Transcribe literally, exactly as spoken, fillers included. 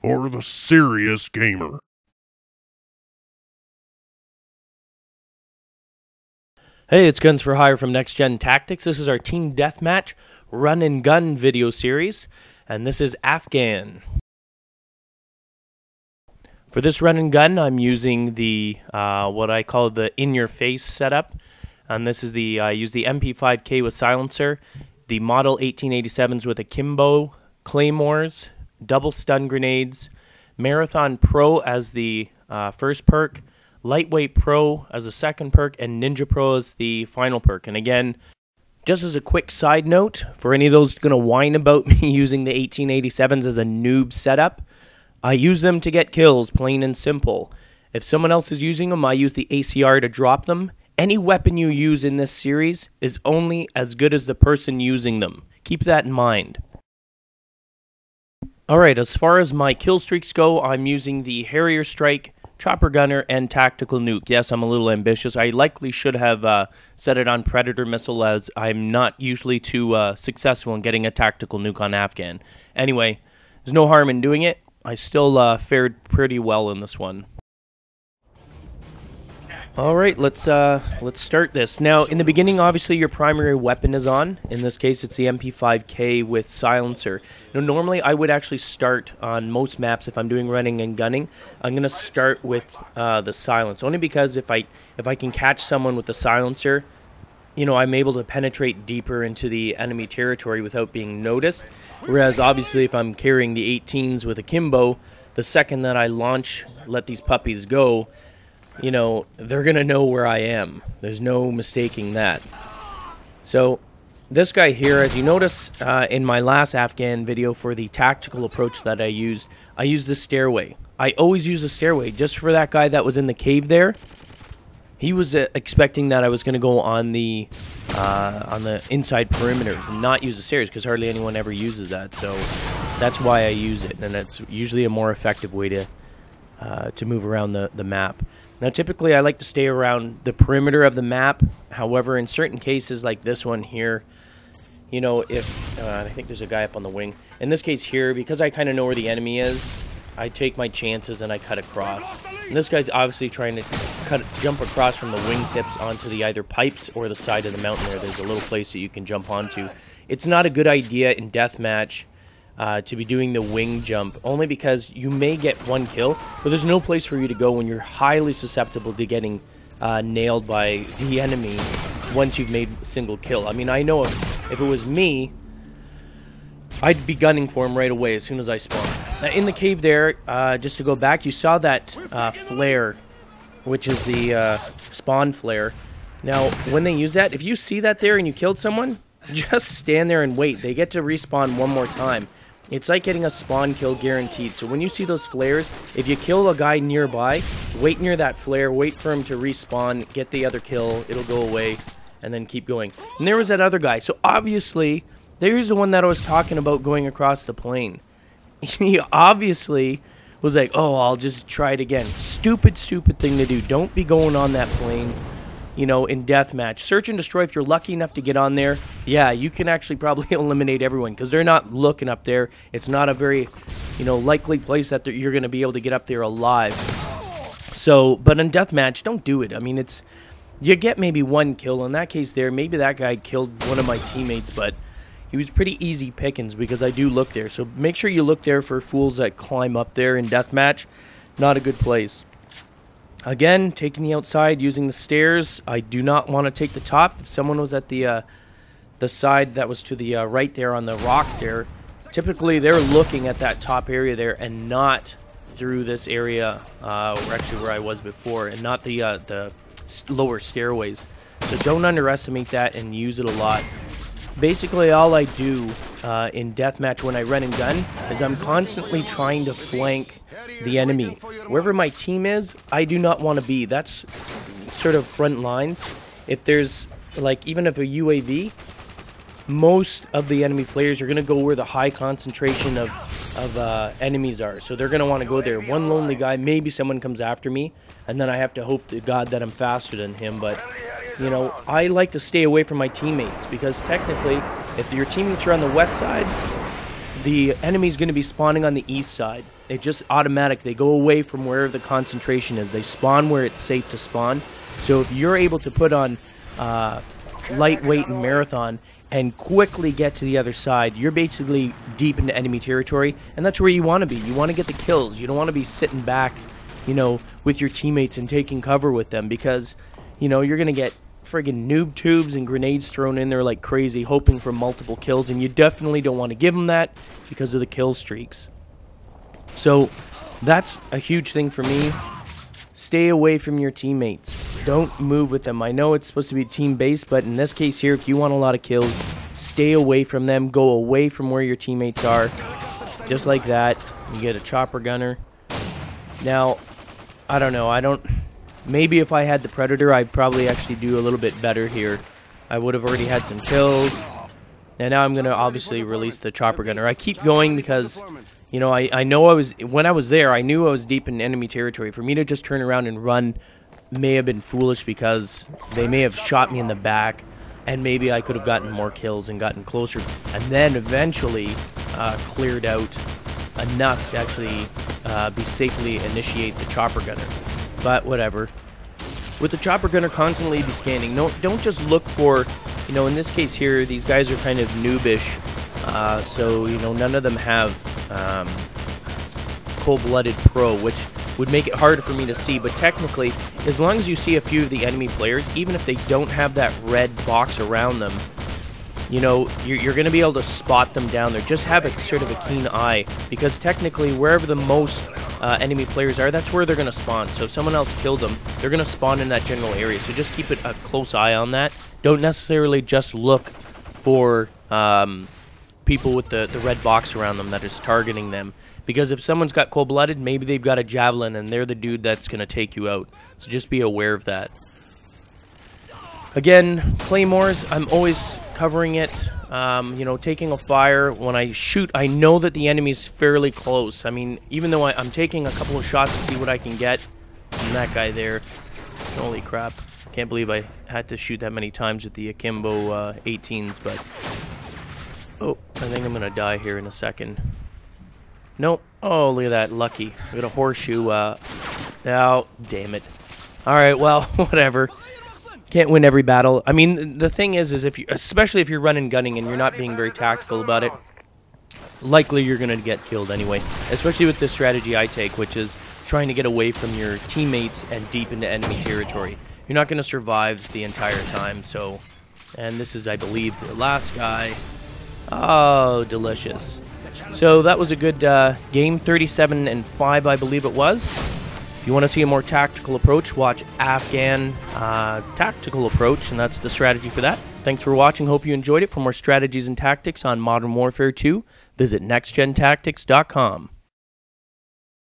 for the serious gamer. Hey, it's Guns For Hire from Next Gen Tactics. This is our Team Deathmatch Run and Gun video series, and this is Afghan. For this run and gun, I'm using the uh, what I call the in-your-face setup, and this is the I uh, use the M P five K with silencer, the Model eighteen eighty-sevens with akimbo, claymores, double stun grenades, Marathon Pro as the uh, first perk, Lightweight Pro as a second perk, and Ninja Pro as the final perk. And again, just as a quick side note, for any of those going to whine about me using the eighteen eighty-sevens as a noob setup, I use them to get kills, plain and simple. If someone else is using them, I use the A C R to drop them. Any weapon you use in this series is only as good as the person using them. Keep that in mind. Alright, as far as my kill streaks go, I'm using the Harrier Strike, Chopper Gunner, and Tactical Nuke. Yes, I'm a little ambitious. I likely should have uh, set it on Predator Missile, as I'm not usually too uh, successful in getting a Tactical Nuke on Afghan. Anyway, there's no harm in doing it. I still uh, fared pretty well in this one. Alright, let's, uh, let's start this. Now, in the beginning, obviously, your primary weapon is on. In this case, it's the M P five K with silencer. Now, normally, I would actually start on most maps, if I'm doing running and gunning, I'm going to start with uh, the silence. Only because if I, if I can catch someone with the silencer, you know, I'm able to penetrate deeper into the enemy territory without being noticed. Whereas, obviously, if I'm carrying the eighteens with akimbo, the second that I launch, let these puppies go, you know, they're going to know where I am. There's no mistaking that. So, this guy here, as you notice uh, in my last Afghan video for the tactical approach that I used, I used the stairway. I always use the stairway, just for that guy that was in the cave there. He was uh, expecting that I was going to go on the uh, on the inside perimeter and not use the stairs, because hardly anyone ever uses that. So, that's why I use it, and that's usually a more effective way to, uh, to move around the, the map. Now, typically, I like to stay around the perimeter of the map. However, in certain cases, like this one here, you know, if... Uh, I think there's a guy up on the wing. In this case here, because I kind of know where the enemy is, I take my chances and I cut across. And this guy's obviously trying to cut, jump across from the wingtips onto the either pipes or the side of the mountain there. There's a little place that you can jump onto. It's not a good idea in deathmatch Uh, to be doing the wing jump, only because you may get one kill, but there's no place for you to go when you're highly susceptible to getting uh, nailed by the enemy once you've made a single kill. I mean, I know if, if it was me, I'd be gunning for him right away as soon as I spawned. Now, in the cave there, uh, just to go back, you saw that uh, flare, which is the uh, spawn flare. Now, when they use that, if you see that there and you killed someone, just stand there and wait. They get to respawn one more time. It's like getting a spawn kill guaranteed. So when you see those flares, if you kill a guy nearby, wait near that flare, wait for him to respawn, get the other kill, it'll go away, and then keep going. And there was that other guy. So obviously, there's the one that I was talking about going across the plane. He obviously was like, oh, I'll just try it again. Stupid, stupid thing to do. Don't be going on that plane, you know, in deathmatch. Search and destroy, if you're lucky enough to get on there, yeah, you can actually probably eliminate everyone, because they're not looking up there. It's not a very, you know, likely place that you're going to be able to get up there alive. So, but in deathmatch, don't do it. I mean, it's, you get maybe one kill. In that case there, maybe that guy killed one of my teammates, but he was pretty easy pickings because I do look there. So make sure you look there for fools that climb up there in deathmatch. Not a good place. Again, taking the outside, using the stairs. I do not want to take the top. If someone was at the uh, the side that was to the uh, right there on the rocks there, typically they're looking at that top area there and not through this area, uh, or actually where I was before, and not the, uh, the lower stairways. So don't underestimate that and use it a lot. Basically, all I do uh, in deathmatch when I run and gun is I'm constantly trying to flank the enemy. Wherever my team is, I do not want to be. That's sort of front lines. If there's, like, even if a U A V, most of the enemy players are going to go where the high concentration of, of uh, enemies are. So they're going to want to go there. One lonely guy, maybe someone comes after me, and then I have to hope to God that I'm faster than him, but... You know, I like to stay away from my teammates, because technically, if your teammates are on the west side, the enemy's going to be spawning on the east side. They just automatic. They go away from where the concentration is. They spawn where it's safe to spawn. So if you're able to put on uh, Lightweight and Marathon and quickly get to the other side, you're basically deep into enemy territory, and that's where you want to be. You want to get the kills. You don't want to be sitting back, you know, with your teammates and taking cover with them, because, you know, you're going to get friggin' noob tubes and grenades thrown in there like crazy, hoping for multiple kills, and you definitely don't want to give them that because of the kill streaks. So that's a huge thing for me. Stay away from your teammates. Don't move with them. I know it's supposed to be team-based, but in this case here, if you want a lot of kills, stay away from them. Go away from where your teammates are. Just like that, you get a Chopper Gunner. Now, I don't know. I don't... Maybe if I had the Predator, I'd probably actually do a little bit better here. I would have already had some kills. And now I'm going to obviously release the Chopper Gunner. I keep going because... You know, I, I know I was, when I was there, I knew I was deep in enemy territory. For me to just turn around and run may have been foolish because they may have shot me in the back, and maybe I could have gotten more kills and gotten closer, and then eventually uh, cleared out enough to actually uh, be safely initiate the Chopper Gunner. But whatever. With the Chopper Gunner, constantly be scanning. No, don't just look for, you know, in this case here, these guys are kind of noobish. Uh, so, you know, none of them have um, cold-blooded pro, which would make it hard for me to see. But technically, as long as you see a few of the enemy players, even if they don't have that red box around them, you know, you're, you're going to be able to spot them down there. Just have a sort of a keen eye, because technically, wherever the most uh, enemy players are, that's where they're going to spawn. So if someone else killed them, they're going to spawn in that general area. So just keep it a close eye on that. Don't necessarily just look for... Um, people with the, the red box around them that is targeting them. Because if someone's got cold-blooded, maybe they've got a javelin and they're the dude that's going to take you out. So just be aware of that. Again, claymores, I'm always covering it. Um, you know, taking a fire. When I shoot, I know that the enemy's fairly close. I mean, even though I, I'm taking a couple of shots to see what I can get. And that guy there. Holy crap. Can't believe I had to shoot that many times with the Akimbo uh, eighteens, but... Oh, I think I'm going to die here in a second. Nope. Oh, look at that. Lucky. I got a horseshoe. Uh, oh, damn it. All right, well, whatever. Can't win every battle. I mean, the thing is, is if you, especially if you're running gunning and you're not being very tactical about it, likely you're going to get killed anyway, especially with this strategy I take, which is trying to get away from your teammates and deep into enemy territory. You're not going to survive the entire time, so... And this is, I believe, the last guy... Oh, delicious. So that was a good uh, game, thirty-seven and five, I believe it was. If you want to see a more tactical approach, watch Afghan uh, Tactical Approach, and that's the strategy for that. Thanks for watching. Hope you enjoyed it. For more strategies and tactics on Modern Warfare two, visit next gen tactics dot com.